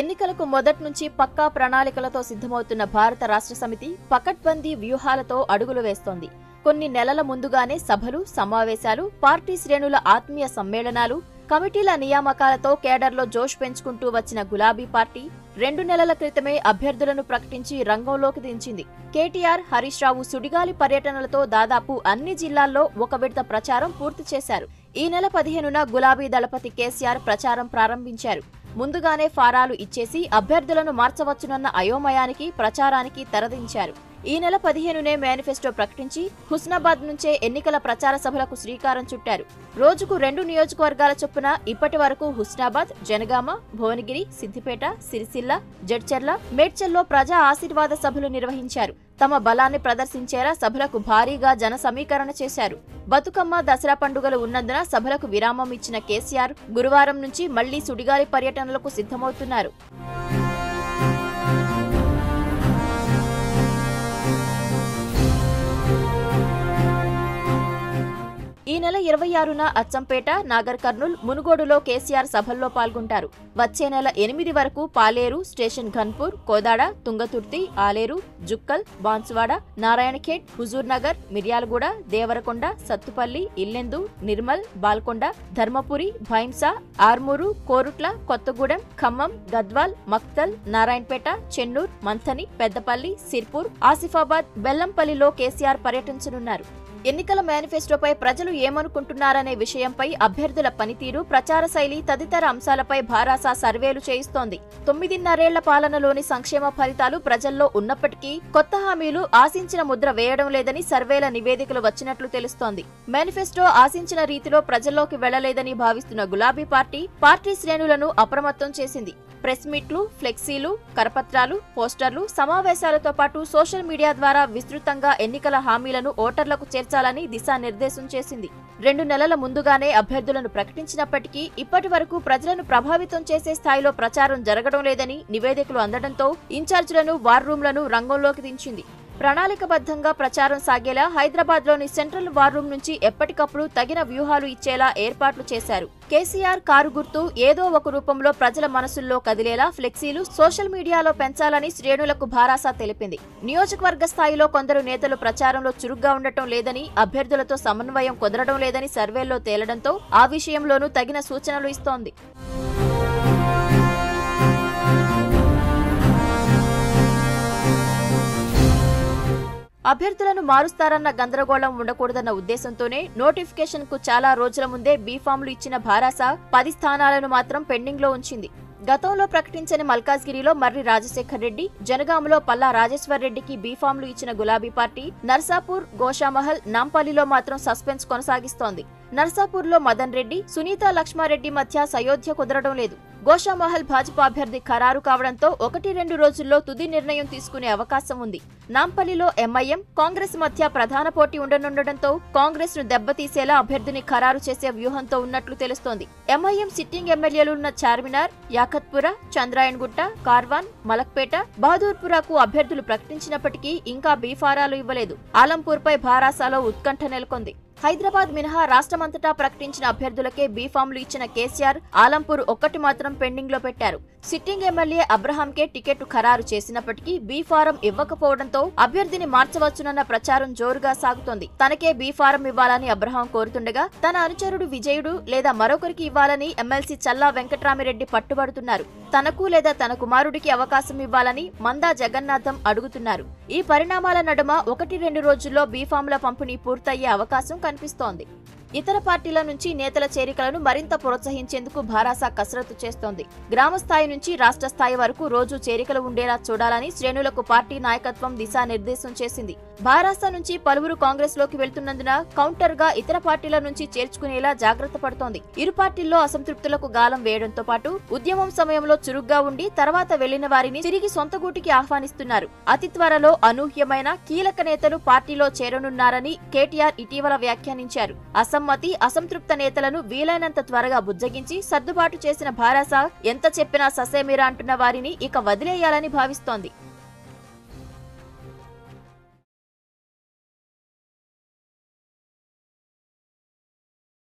ఎన్నికలకు మొదట్ నుంచి పక్కా ప్రణాళికలతో సిద్ధమవుతున్న భారత రాష్ట్ర సమితి పకడ్బందీ వ్యూహాలతో అడుగులు వేస్తోంది. కొన్ని నెలల ముందుగానే సభలు, సమావేశాలు, పార్టీ శ్రేణుల ఆత్మీయ సమ్మేళనాలు, కమిటీల నియామకాలతో కేడర్లో జోష్ పెంచుకుంటూ వచ్చిన గులాబీ పార్టీ 2 నెలల క్రితమే అభ్యర్థులను ప్రకటించి రంగంలోకి దించింది. కేటీఆర్, హరీష్ రావు సుడిగాలి పర్యటనలతో దాదాపు అన్ని జిల్లాల్లో ఒక విడత ప్రచారం పూర్తి చేశారు. ఈ నెల 15న గులాబీ దళపతి కేసీఆర్ ప్రచారం ప్రారంభించారు. ముందుగానే ఫారాలు ఇచ్చేసి అభ్యర్థులను మార్చవచ్చునన్న అయోమయానికి ప్రచారానికి తెరదించారు. ఈ నెల 15నే మేనిఫెస్టో ప్రకటించి హుస్నాబాద్ నుంచే ఎన్నికల ప్రచార సభలకు శ్రీకారం చుట్టారు. రోజుకు 2 నియోజకవర్గాల చొప్పున ఇప్పటి వరకు హుస్నాబాద్, జనగామ, భువనగిరి, సిద్దిపేట, సిరిసిల్ల, జడ్చర్ల, మేడ్చల్లో ప్రజా ఆశీర్వాద సభలు నిర్వహించారు. తమ బలాన్ని ప్రదర్శించేలా సభలకు భారీగా జన సమీకరణ చేశారు. బతుకమ్మ, దసరా పండుగలు ఉన్నందున సభలకు విరామం ఇచ్చిన కేసీఆర్ గురువారం నుంచి మళ్లీ సుడిగాలి పర్యటనలకు సిద్ధమవుతున్నారు. ఈ నెల 26న అచ్చంపేట, నాగర్ కర్నూల్, మునుగోడులో కేసీఆర్ సభల్లో పాల్గొంటారు. వచ్చే నెల 8 వరకు పాలేరు, స్టేషన్ ఘన్పూర్, కోదాడ, తుంగతుర్తి, ఆలేరు, జుక్కల్, బాన్సువాడ, నారాయణఖేట్, హుజూర్నగర్, మిర్యాలగూడ, దేవరకొండ, సత్తుపల్లి, ఇల్లెందు, నిర్మల్, బాల్కొండ, ధర్మపురి, భైంసా, ఆర్మూరు, కోరుట్ల, కొత్తగూడెం, ఖమ్మం, గద్వాల్, మక్తల్, నారాయణపేట, చెన్నూర్, మంథని, పెద్దపల్లి, సిర్పూర్, ఆసిఫాబాద్, బెల్లంపల్లిలో కేసీఆర్ పర్యటించనున్నారు. ఎన్నికల మేనిఫెస్టోపై ప్రజలు ఏమనుకుంటున్నారనే విషయంపై, అభ్యర్థుల పనితీరు, ప్రచార శైలి తదితర అంశాలపై భారాసా సర్వేలు చేయిస్తోంది. 9.5 ఏళ్ల పాలనలోని సంక్షేమ ఫలితాలు ప్రజల్లో ఉన్నప్పటికీ కొత్త హామీలు ఆశించిన ముద్ర వేయడం లేదని సర్వేల నివేదికలు వచ్చినట్లు తెలుస్తోంది. మేనిఫెస్టో ఆశించిన రీతిలో ప్రజల్లోకి వెళ్లలేదని భావిస్తున్న గులాబీ పార్టీ శ్రేణులను అప్రమత్తం చేసింది. ప్రెస్ మీట్లు, ఫ్లెక్సీలు, కరపత్రాలు, పోస్టర్లు, సమావేశాలతో పాటు సోషల్ మీడియా ద్వారా విస్తృతంగా ఎన్నికల హామీలను ఓటర్లకు చేర్చాలని దిశానిర్దేశం చేసింది. 2 నెలల ముందుగానే అభ్యర్థులను ప్రకటించినప్పటికీ ఇప్పటి వరకు ప్రజలను ప్రభావితం చేసే స్థాయిలో ప్రచారం జరగడం లేదని నివేదికలు అందడంతో ఇన్ఛార్జీలను, వార్ రూమ్లను రంగంలోకి దించింది. ప్రణాళికబద్ధంగా ప్రచారం సాగేలా హైదరాబాద్లోని సెంట్రల్ వార్ రూమ్ నుంచి ఎప్పటికప్పుడు తగిన వ్యూహాలు ఇచ్చేలా ఏర్పాట్లు చేశారు. కేసీఆర్ కారు గుర్తు ఏదో ఒక రూపంలో ప్రజల మనసుల్లో కదిలేలా ఫ్లెక్సీలు సోషల్ మీడియాలో పెంచాలని శ్రేణులకు భారాసా తెలిపింది. నియోజకవర్గ స్థాయిలో కొందరు నేతలు ప్రచారంలో చురుగ్గా ఉండటం లేదని, అభ్యర్థులతో సమన్వయం కుదరడం లేదని సర్వేల్లో తేలడంతో ఆ విషయంలోనూ తగిన సూచనలు ఇస్తోంది. అభ్యర్థులను మారుస్తారన్న గందరగోళం ఉండకూడదన్న ఉద్దేశంతోనే నోటిఫికేషన్ కు చాలా రోజుల ముందే బీఫామ్లు ఇచ్చిన భారాసా 10 స్థానాలను మాత్రం పెండింగ్ లో ఉంచింది. గతంలో ప్రకటించని మల్కాజ్గిరిలో మర్రి రాజశేఖర్ రెడ్డి, జనగామలో పల్లా రాజేశ్వర్ రెడ్డికి బీఫామ్లు ఇచ్చిన గులాబీ పార్టీ నర్సాపూర్, గోషామహల్, నాంపల్లిలో మాత్రం సస్పెన్స్ కొనసాగిస్తోంది. నర్సాపూర్లో మదన్ రెడ్డి, సునీతా లక్ష్మారెడ్డి మధ్య సయోధ్య కుదరడం లేదు. గోషామహల్ భాజపా అభ్యర్థి ఖరారు కావడంతో 1-2 రోజుల్లో తుది నిర్ణయం తీసుకునే అవకాశం ఉంది. నాంపల్లిలో ఎంఐఎం, కాంగ్రెస్ మధ్య ప్రధాన పోటీ ఉండనుండటంతో కాంగ్రెస్ ను దెబ్బతీసేలా అభ్యర్థిని ఖరారు చేసే వ్యూహంతో ఉన్నట్లు తెలుస్తోంది. ఎంఐఎం సిట్టింగ్ ఎమ్మెల్యేలున్న చార్మినార్, యాఖత్పుర, చంద్రాయణగుట్ట, కార్వాన్, మలక్పేట, బహదూర్పురకు అభ్యర్థులు ప్రకటించినప్పటికీ ఇంకా బీఫారాలు ఇవ్వలేదు. ఆలంపూర్పై భారాసాలో ఉత్కంఠ నెలకొంది. హైదరాబాద్ మినహా రాష్ట్రమంతటా ప్రకటించిన అభ్యర్థులకే బీఫామ్లు ఇచ్చిన కేసీఆర్ ఆలంపూర్ ఒక్కటి మాత్రం పెండింగ్ లో పెట్టారు. సిట్టింగ్ ఎమ్మెల్యే అబ్రహాంకే టికెట్ ఖరారు చేసినప్పటికీ బీఫారం ఇవ్వకపోవడంతో అభ్యర్థిని మార్చవచ్చునన్న ప్రచారం జోరుగా సాగుతోంది. తనకే బీఫారం ఇవ్వాలని అబ్రహాం కోరుతుండగా తన అనుచరుడు విజయుడు లేదా మరొకరికి ఇవ్వాలని ఎమ్మెల్సీ చల్లా వెంకట్రామిరెడ్డి పట్టుబడుతున్నారు. తనకు లేదా తన కుమారుడికి అవకాశం ఇవ్వాలని మందా జగన్నాథం అడుగుతున్నారు. ఈ పరిణామాల నడుమ 1-2 రోజుల్లో బీఫామ్ల పంపిణీ పూర్తయ్యే అవకాశం కనిపిస్తోంది. ఇతర పార్టీల నుంచి నేతల చేరికలను మరింత ప్రోత్సహించేందుకు భారాసా కసరత్తు చేస్తోంది. గ్రామస్థాయి నుంచి రాష్ట్ర స్థాయి వరకు రోజు చేరికలు ఉండేలా చూడాలని శ్రేణులకు పార్టీ నాయకత్వం దిశానిర్దేశం చేసింది. భారాసా నుంచి పలువురు కాంగ్రెస్ లోకి వెళ్తున్నందున కౌంటర్ గా ఇతర పార్టీల నుంచి చేర్చుకునేలా జాగ్రత్త పడుతోంది. ఇరు పార్టీల్లో అసంతృప్తులకు గాలం వేయడంతో పాటు ఉద్యమం సమయంలో చురుగ్గా ఉండి తర్వాత వెళ్లిన వారిని తిరిగి సొంతగూటికి ఆహ్వానిస్తున్నారు. అతి త్వరలో అనూహ్యమైన కీలక నేతలు పార్టీలో చేరనున్నారని కేటీఆర్ ఇటీవల వ్యాఖ్యానించారు. అసమ్మతి, అసంతృప్త నేతలను వీలైనంత త్వరగా బుజ్జగించి సర్దుబాటు చేసిన భారాసా ఎంత చెప్పినా ససేమిరా అంటున్న వారిని ఇక వదిలేయాలని భావిస్తోంది.